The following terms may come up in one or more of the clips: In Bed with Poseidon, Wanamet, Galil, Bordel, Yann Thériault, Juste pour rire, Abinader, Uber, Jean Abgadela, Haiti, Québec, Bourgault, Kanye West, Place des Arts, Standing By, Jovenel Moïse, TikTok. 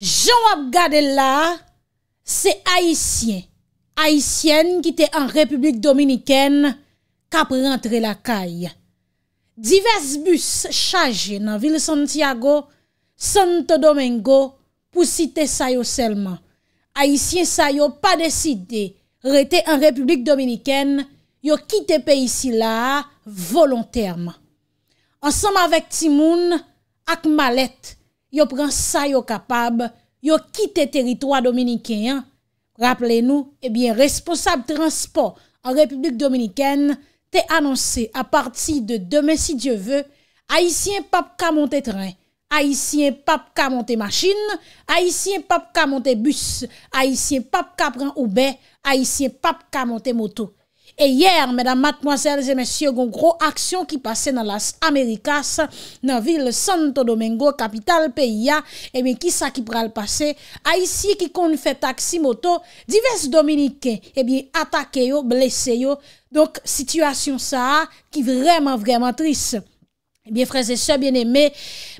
Jean Abgadela, c'est haïtien, haïtienne qui était en République dominicaine, cap rentré la caille. Divers bus chargés dans ville Santiago, Santo Domingo, pour citer ça yo seulement. Haïtien ça yo pas décidé, rete en République dominicaine, yo quitté pays ici là volontairement. Ensemble avec Timoun, ak Malet, yo pren ça yo capable, yo quitté territoire dominicain. Rappelez-nous, eh bien, responsable transport en République dominicaine, t'es annoncé à partir de demain si Dieu veut, haïtien pap ka monter train, haïtien pap ka monter machine, haïtien pap ka monter bus, haïtien pap ka prend Uber, haïtien pap ka monter moto. Et hier, mesdames, mademoiselles et messieurs, une grosse action qui passait dans las Américas, dans la ville Santo Domingo, capitale pays. Et bien, qui ça qui pral passer? Haïtien qui kon fait taxi moto, divers Dominicains, et bien, attaqué yo, blessé yo. Donc, situation ça, qui vraiment, vraiment triste. Eh bien, frères et sœurs bien-aimés,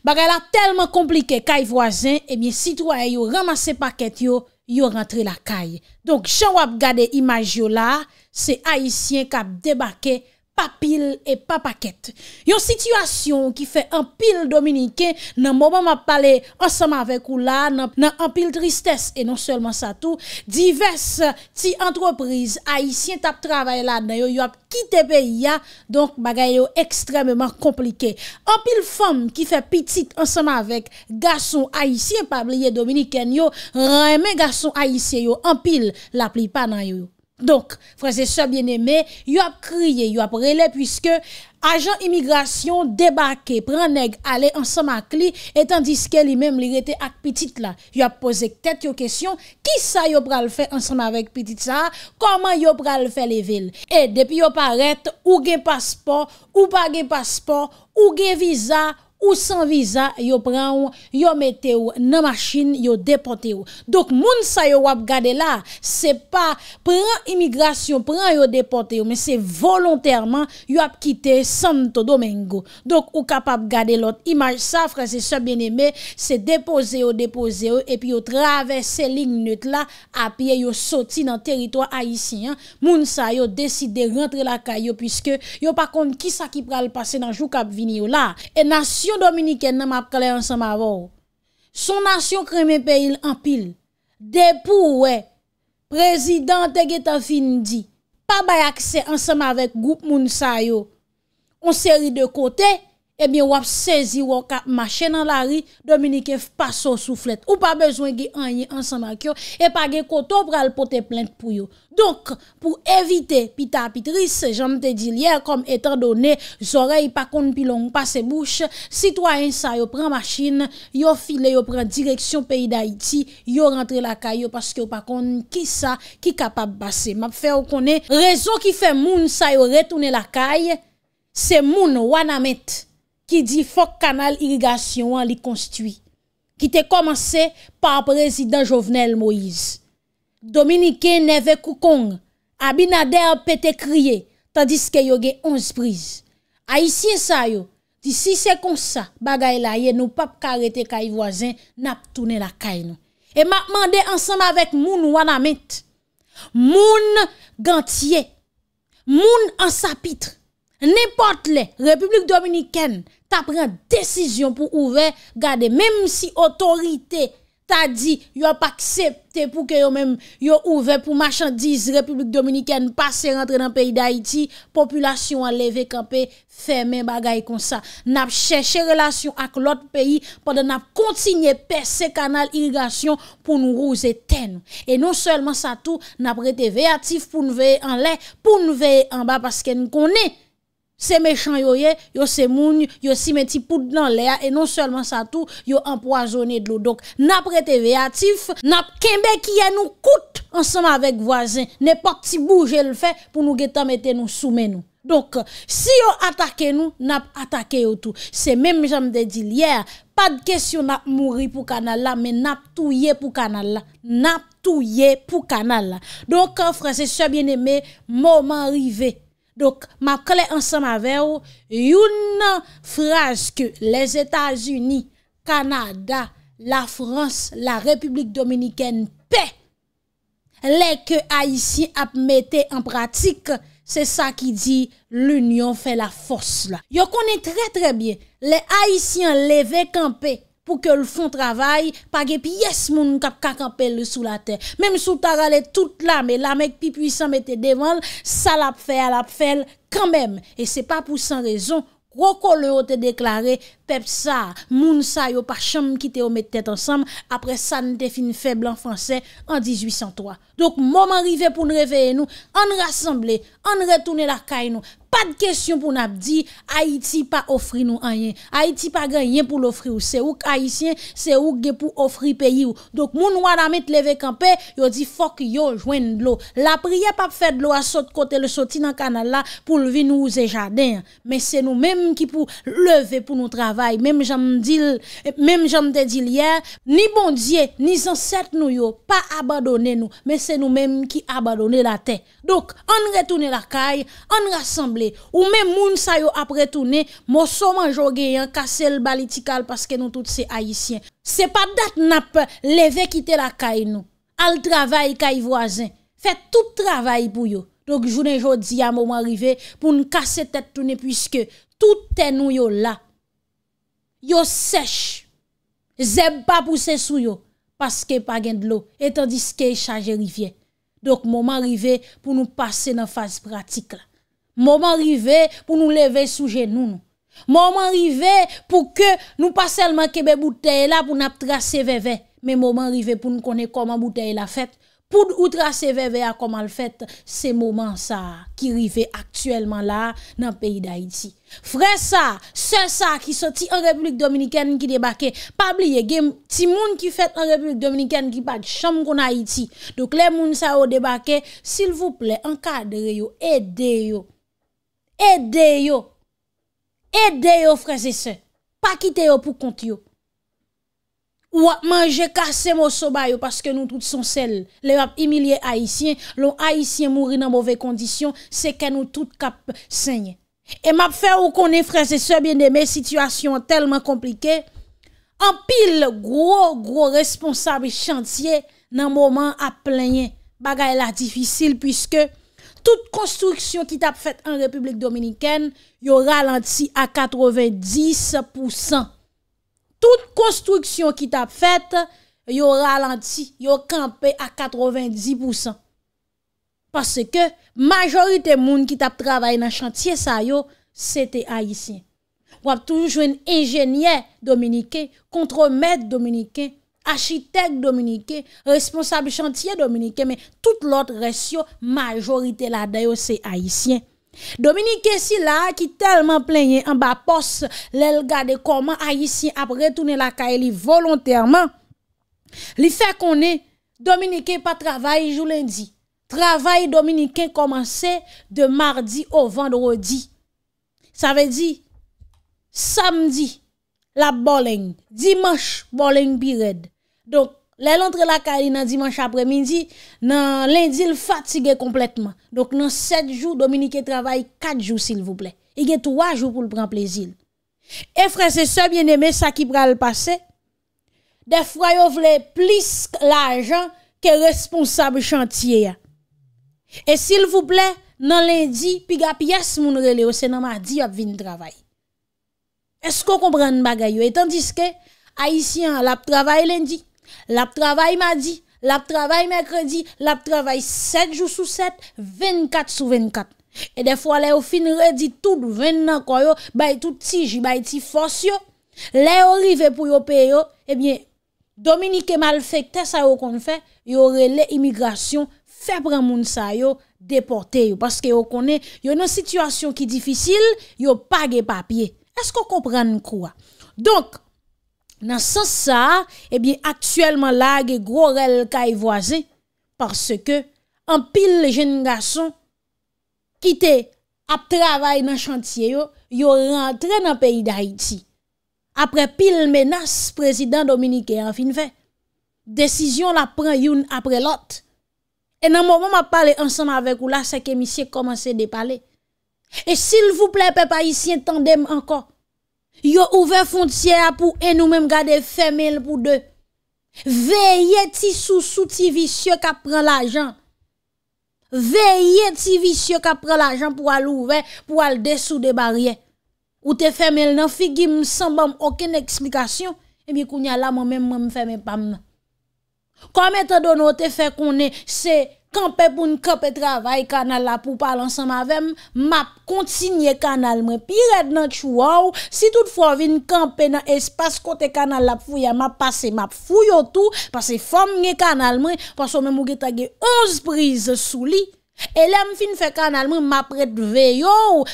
bagay la tellement compliqué, kay voisin, et bien, citoyen yo, ramasse paquet yo, yo rentré la caille. Donc, j'en wap gade image yo là, c'est haïtien qui a débarqué papil et papaquette. Yon situation qui fait un pile dominicain nan moment m'a parlé ensemble avec ou là nan un pile tristesse et non seulement ça tout diverses ti entreprises haïtien t'a travaillé là dedans yo a quitté pays ya donc bagay yo extrêmement compliqué. Un pile femme qui fait petite ensemble avec garçon haïtien pas oublier dominicain yo remè garçon haïtien yo en pile la pli pas nan yo. Donc, frères et sœurs bien-aimés, yo a crié, yo a relé puisque agent immigration débarqué, prend nèg aller ensemble avec lui et tandis que lui-même li rete ak petite là, yo a posé tête yo question, qui ça yo pral faire ensemble avec petite ça, comment yo pral faire les villes. Et depuis yo paraît ou gen passeport, ou pas gen passeport, ou gen visa ou sans visa, yo pran ou, yo mette ou nan machine, yo déporte ou. Donc, moun sa yo wap gade la, c'est pas pran immigration, pran yo déporte ou, mais c'est volontairement, yo ap quitté Santo Domingo. Donc, ou capable gade l'autre image ça, frères et sœurs bien-aimés, c'est déposer ou, et puis yo traverse ligne là, à pied yo sorti dans territoire haïtien. Moun sa yo décide rentrer la caille puisque yo pa konn ki sa ki pral passer dans jou k'ap vini là. Et nation dominicaine n'a pas parlé ensemble avant. Son nation crème pays en pile. Dépou ouais. Président Tegeta fin dit pas bay accès ensemble avec groupe moun sa yo. On série de côté et bien ou a saisi ou ka marcher dans la rue dominicain pas son soufflet ou pas besoin gè anye ensemble avec yo et pas gè koto pral porter plainte pour yo. Donc, pour éviter pita pitrice, j'en te dit hier, comme étant donné, oreilles pas kon pilon, pas se bouche, citoyen sa yo prend machine, yo file, yo prend direction pays d'Haïti, yo rentre la caillou parce que yo pas kon qui ça, qui capable passer. M'a fait ou koné, raison qui fait moun sa yo retourner la caille, c'est moun wanamet, qui dit fok canal irrigation li construit, qui te commencé par président Jovenel Moïse. Dominicain neve koukong, Abinader pète crié, tandis que yo gen 11 prises. Haïtien sa yo, di si c'est comme ça, bagay la ye nou pap karete kay voisin, nap tourne la kay nou. Et m'a mandé ensemble avec moun wanamet, moun gantier, moun ansapitre, n'importe les, République Dominicaine, ta pren décision pour ouvert, gade, même si autorité, t'as dit, yon pas accepté pour que yon même, yon ouvert pour marchandises République Dominicaine, passer rentrer dans le pays d'Haïti, population a levé campé, fermé bagay comme ça. N'a cherché relation avec l'autre pays, pendant n'a continué percer canal irrigation pour nous rouge éteindre. Et non seulement ça tout, n'a prêté véatif pour nous veiller en l'air, pour nous veiller en bas parce que nous connaissons. C'est méchant yoye, yo se moun, yo si meti poud dans l'air et non seulement ça tout, yo empoisonné de l'eau. Donc, n'a prêté véatif, n'a kembe qui est nous coûte ensemble avec voisin, n'importe si bouge le fait pour nous guetan mette nous soumet nous. Donc, si yo attaque nous, n'a attaqué yo tout. C'est même j'aime de dire hier, pas de question n'a mourir pour canal là, mais n'a touye pour canal là, n'a touye pour canal là. Donc, frères et sœurs bien-aimés, moment arrivé. Donc, ma clé ensemble avec vous, une phrase que les États-Unis, Canada, la France, la République dominicaine paix. Les que Haïti a metté en pratique, c'est ça qui dit l'union fait la force là. Yo connaît très bien les Haïtiens levé campé pour que le font travail, pas de pièce moun kap ka camper sous la terre. Même sous ta rale toute l'armée pi puissant mette devant, ça l'a fait quand même et c'est pas pour sans raison. Roko le ou te déclaré, pep sa, moun sa yo pa cham ki te yo met tête ensemble, après ça nous te fin faible en français en 1803. Donc, moment arrivé pour nous réveiller nous, on rassembler, on retourner la caille nous. Pas de question pour nous dire, Haïti pas offrir nous rien. Haïti pas gagné pour l'offrir ou. C'est ou Haïtien, c'est ou gagné pour offrir pays ou. Donc, moun wala met levé campé, yo dit fuck yo, joindre l'eau. La prière pas fait de l'eau à saut côté le sorti dans canal là pour le vin ou jardin. Mais c'est nous-mêmes qui pour lever pour nous travail, même j'aime dire, même j'aime te dire hier, ni bon Dieu ni ancêtre nous yo pas abandonner nous, mais c'est nous mêmes qui abandonner la terre. Donc on retourner la caille, on rassembler ou même moun sa yo après tourner mosso manjo gayan casser le balitical parce que nous tous c'est haïtiens. C'est pas date n'a lever quitter la caille nous al travail caille voisin, fait tout travail pour yo. Donc journée jodi à moment arrivé pour nous casser tête tourner puisque tout est nous yo là. Yo sèche. Zeb pas pousser sous yo. Parce que pas gen de l'eau. Et tandis que charge rivière. Donc, moment arrivé pour nous passer dans la phase pratique. Là. Moment arrivé pour nous lever sous genou. Moment arrivé pour que nous pas seulement kebe bouteille là pour nous tracer veve. Mais moment arrivé pour nous connaître comment bouteille la fait. Pour nous tracer veve à comment le fait. C'est moment ça qui arrive actuellement là dans le pays d'Haïti. Frère ça, c'est ça qui sorti en République Dominicaine qui débarqué. Pas oublier, gen ti moun qui fait en République Dominicaine qui pas de chambre qu'on Haïti. Donc les moun sa ou débarqué, s'il vous plaît, encadrez yo, aidez yo. Aidez yo. Aidez yo frères et sœurs. Pas quitter yo pour compte yo. Ou à manger cassé mon soba yo parce que nous tous sont sel. Les rap humilier haïtiens, l'on haïtien mourir dans mauvaises conditions, c'est que nous tous cap saigne. Et m'a fait ou connaît frères et sœurs bien-aimés, situation tellement compliquée. En pile gros responsable chantier nan moment a plaigné. Bagay la difficile puisque toute construction qui t'a faite en République Dominicaine, yo ralenti à 90%. Toute construction qui t'a faite, yo ralenti, yo campé à 90%. Parce que majorité moun qui t'a travaillé dans chantier ça yo c'était haïtien. Ou a toujours un ingénieur dominicain, contremaître dominicain, architecte dominicain, responsable chantier dominicain, mais tout l'autre reste majorité là-dedans c'est haïtien. Dominicain si là qui tellement plaigné en bas poste, l'el gade comment haïtien après retourner la caille volontairement. Li fait qu'on est dominicain pas travail jour lundi. Travail dominicain commençait de mardi au vendredi. Ça veut dire, samedi, la bowling, dimanche, bowling pired. Donc, les l'entre la carine dimanche après-midi, nan lundi, il fatigue complètement. Donc, dans 7 jours, dominicain travaille 4 jours, s'il vous plaît. Il y a 3 jours pour le prendre plaisir. Et frères et sœurs bien-aimés, ça qui pral passer, des fois, vous voulez plus l'argent que responsable chantier. Et s'il vous plaît, dans lundi, piga pièce moun rele ou c'est dans mardi ap vinn travail. Est-ce qu'on comprend bagay yo? Et tandis que haïtien la travail lundi, la travail mardi, la travail mercredi, la travail 7 jours sur 7, 24 sur 24. Et des fois les ou fin redi tout 20 ans quoi yo, bay tout tiji, bay ti force yo. Les ou rive pour yo paye yo, eh bien Dominique malfecté ça yo kon fait, yo rele immigration. Fait prendre moun sa yo déporter parce que yo connaît yo une situation qui difficile yo pas de papier. Est-ce qu'on comprend quoi? Donc dans sens ça eh bien actuellement là ge gros rel kay voisin parce que en pile jeune garçon qui té a travail dans chantier yo rentré dans pays d'Haïti après pile menace président dominicain en fin fait décision la prend une après l'autre. Et dans le moment où je parle ensemble avec vous, c'est que monsieur commence à parler. Et s'il vous plaît, peuple haïtien, tendez encore. Yo ouvert frontière pour un nous même garder fermé pour deux. Veillez ti sous ti vicieux qui prend l'argent. Veillez ti vicieux qui prend l'argent pour aller ouvert, pour aller dessous des barrières. Ou te fermé nan figim sans bon aucune explication et bien kounya la moi même moi me fermé pam. Comme étant donné on te fait connait c'est camper pour nous camper travail canal là pour parler ensemble avec m'a continuer canal moi pire dans chouou si toutefois vinn camper dans espace côté canal là fouya m'a passer m'a fouyo tout parce que femme gen canal moi parce que même ou gen 11 prises sous lit et là me fin faire canal moi m'a prête veyo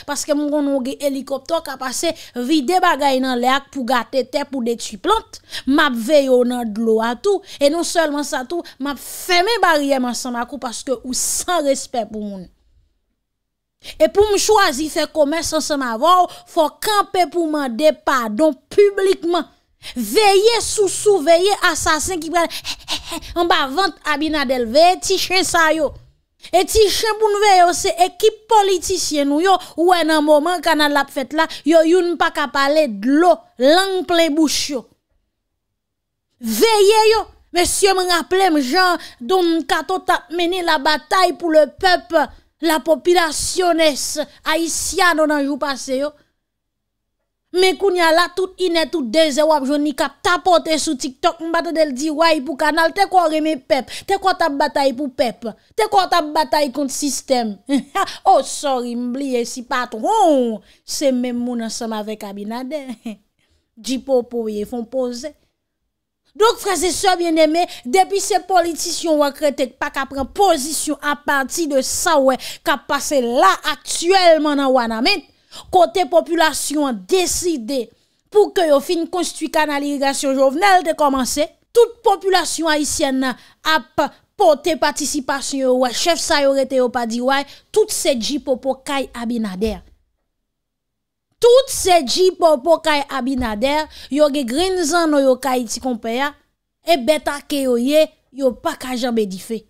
parce que mon on gen hélicoptère qui passer vider bagaille dans l'air pour gâter terre pour détruire plante m'a veyo dans de l'eau à tout et non seulement ça tout m'a fermer barrière ensemble à coup parce que ou sans respect pour moun et pour me choisir faire commerce ensemble avant faut camper pour demander pardon publiquement veiller sous veiller assassin qui en bas vente Abinader veiller ti chien ça yo. Et ti chen pou nou veyo c'est équipe politicien nou yo ou en moment kanal la fête la yo youn pa ka parler de l'eau langue plein bouche yo veillez yo monsieur me rappelé me Jean Don Kato t'a mené la bataille pour le peuple la population haïtienne dans jou passé yo mais kounya la tout inet tout désert ou joni k'ap tapoter sur TikTok m'bata del di wai pour canal te ko reme pep te ko ta bataille pour pep te ko ta bataille contre système oh sorry m'blié si patron c'est même moun ensemble avec Abinader di popo ye font poser donc frères et sœurs bien-aimés depuis ces politiciens ou crête pas ka prendre position à partir de ça ouais qu'a passé là actuellement dans Wanamet côté population décidé pour que yo fin construit canal irrigation Jovenel de commencer toute population haïtienne a porté participation ouais chef ça yo rete yo pa di ouais toute cette jipopo kay Abinader toute cette jipopo kay Abinader yo ge green zan yo kay ti compère et beta ke yo pa ka jambe di fe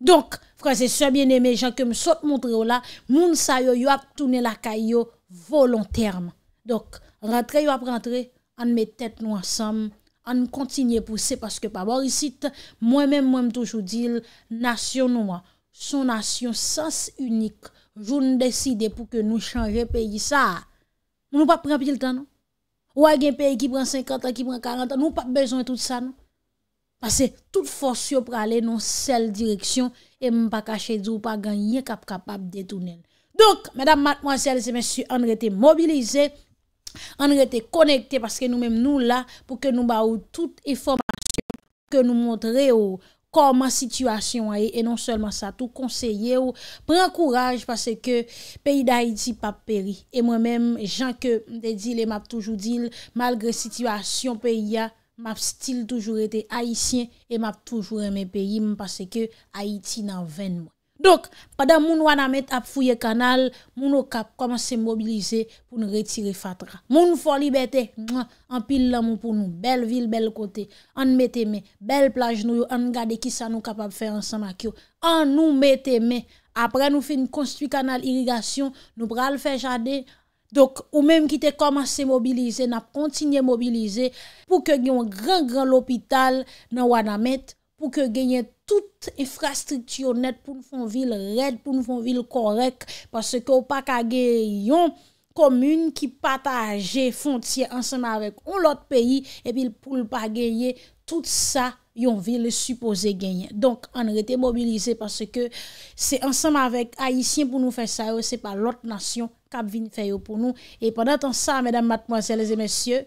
donc frères et sœurs bien-aimés gens que me saute montrer là moun sa yo a tourner la caillou volontairement. Donc, rentrez ou après rentrer, on met tête nous ensemble, on continue pousser parce que par rapport ici, moi-même toujours dit, nation noire, son nation sens unique, joun décide pour que nous changer pays ça. Nous pas prendre pile temps non. Ou a gen pays qui prend 50 ans, qui prend 40 ans, nous pas besoin tout ça non. Parce que toute force pour aller dans celle direction et m'pa cacher dou pas gagner capable de détourner. Donc, mesdames, mademoiselles et messieurs, on rete mobilisés, on rete connectés parce que nous-mêmes, nous là, pour que nous baou toute information, que nous montrer comment situation est, et non seulement ça, tout conseiller, prend courage parce que pays d'Haïti pas péri. Et moi-même, Jean que m'de dit, les m'a toujours dit, malgré situation pays a, m'a style toujours été haïtien, et m'a toujours aimé pays, parce que Haïti n'en vaine moi. Donc, pendant moun wana met ap fouye canal, moun o kap commence mobiliser pour nous retirer fatra. Moun fò liberté, en pile l'amour pour nous, belle ville, belle côté, on mette main, belle plage nous, on garde qui ça nous capable faire ensemble avec yo, on nous mette main. Après nous fin construire canal irrigation, nous pral faire jardin. Donc, ou même qui te commencé mobiliser, n'a continué mobiliser pour que yon grand l'hôpital dans Wanamet, pour que gagne toute infrastructure net pour nous faire une ville raide, pour nous faire une ville correcte, parce que ou pas ka yon commune qui partage frontière ensemble avec un autre pays, et puis pour ne pas gagner tout ça, yon ville supposée gagner. Donc, on rete mobilisé parce que c'est ensemble avec Haïtiens pour nous faire ça, c'est pas l'autre nation qui vient faire pour nous. Et pendant temps ça, mesdames, mademoiselles et messieurs,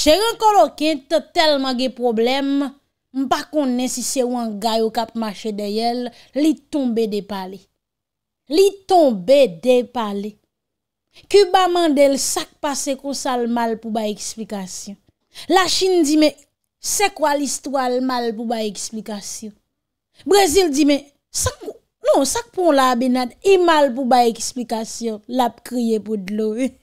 Gérant Coloquin tellement de problèmes, m'pa connaît si c'est un gars qui a marché derrière, li tombé des palais. Li tombé des palais. Cuba mandel sac passé comme ça mal pour ba explication. La Chine dit mais c'est quoi l'histoire mal pour ba explication. Brésil dit mais ça non, ça pour la Abinader, il mal pour ba explication, l'a crié pour de l'eau. Ay,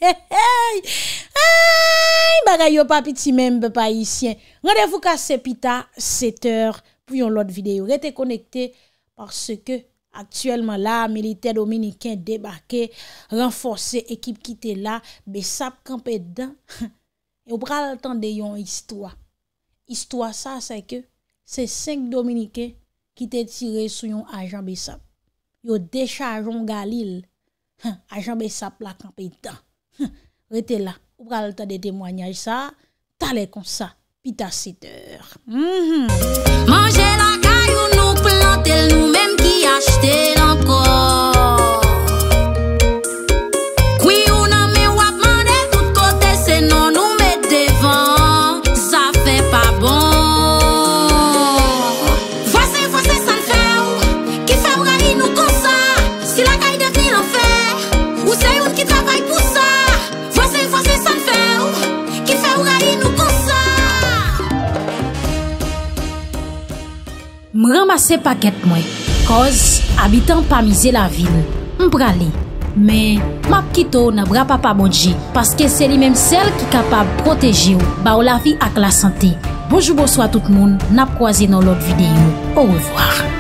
bagay yo pas petit même pas ici. Rendez-vous cassé pita 7h pour une autre vidéo. Restez connecté parce que actuellement là militaire dominicain débarqué, renforcer équipe qui était là, mais ça camper dedans. Et on pral tande yon histoire. Histoire ça c'est que c'est 5 dominicains qui t'ont tiré sur yon agent Bessap. Yo déchargeon Galil. Agent Bessap la camper dedans. Restez là. Ou pral le temps de témoignage ça, t'allais comme ça, puis t'as 7 heures. Manger la caillou, nous planter nous-mêmes qui acheter encore. M'ramasse paquet moi, cause habitant pas misé la ville. M'pralé, mais m'a quitto n'a bra papa bonji parce que c'est lui même celle qui capable protéger ou ba ou la vie ak la santé. Bonjour bonsoir tout le monde, n'a croisé dans l'autre vidéo. Au revoir.